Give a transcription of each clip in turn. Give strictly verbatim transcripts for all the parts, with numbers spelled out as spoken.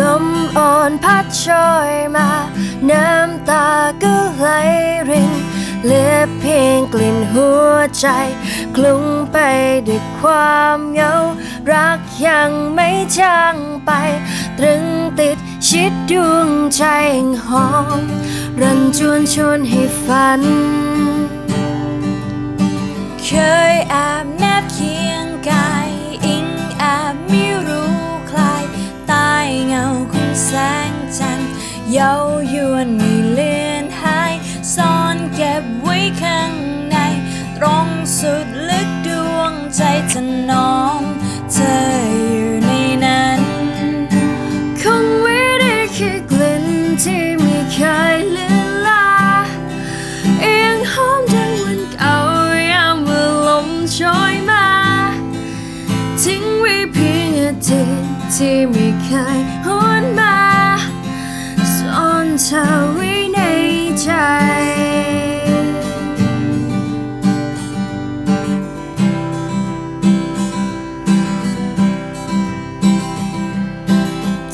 ลมอ่อนพัดโชยมาน้ำตาก็ไหลรินเหลือเพียงกลิ่นหัวใจคลุ้งไปด้วยความเหงารักยังไม่จางไปตรึงติดชิดดวงใจหอมรันจวนชวนให้ฝันเคยแอบแนบเคียงกายอิงแอบไม่รู้ใครใต้เงาของแสงจันทร์เย้ายวนไม่เลือนหายซ่อนเก็บไว้ข้างในตรงสุดลึกดวงใจถนอมเธออยู่ในนั้นคงไม่ได้แค่กลิ่นที่ไม่เคยเลือนลาเอียงหอมดังวันเก่ายามเมื่อลมโชยมาทิ้งไว้เพียงอาทิตย์ที่ไม่เคยหวนมาซ่อนเธอไว้ในใจ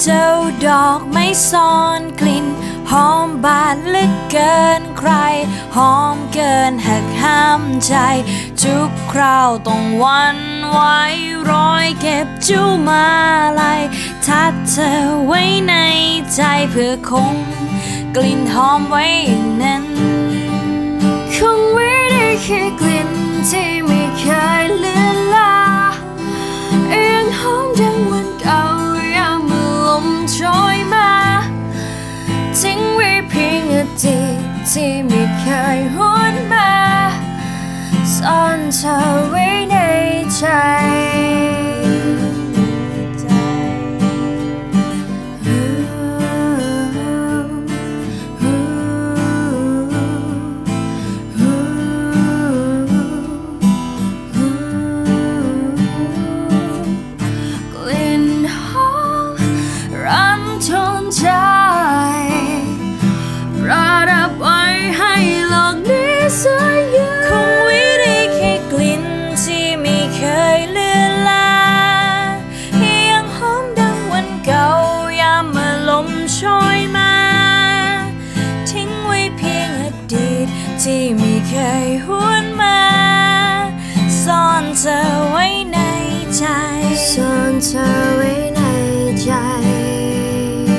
เจ้าดอกไม่ซ่อนกลิ่นหอมบาดลึกเกินใครหอมเกินหักห้ามใจทุกคราวต้องหวั่นไหวร้อยเก็บจูมาลัยทัดเธอไว้ในใจเพื่อคงกลิ่นหอมไว้นั้นคงไม่ได้แค่กลิ่นที่ไม่เคยเลือนลาเอียงหอมดังวันเก่ายามเมื่อลมโชยมาทิ้งไว้เพียงอดีตที่ไม่เคยหวนมาซ่อนเธอไว้ในใจที่ไม่เคยหวนมาซ่อนเธอไว้ในใจซ่อนเธอไว้ในใจ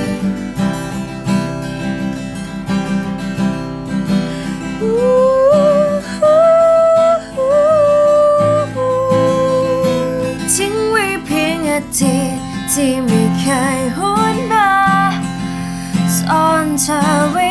ทิ้งไว้เพียงอาทิตย์ที่ไม่เคยหวนมาซ่อนเธอไว้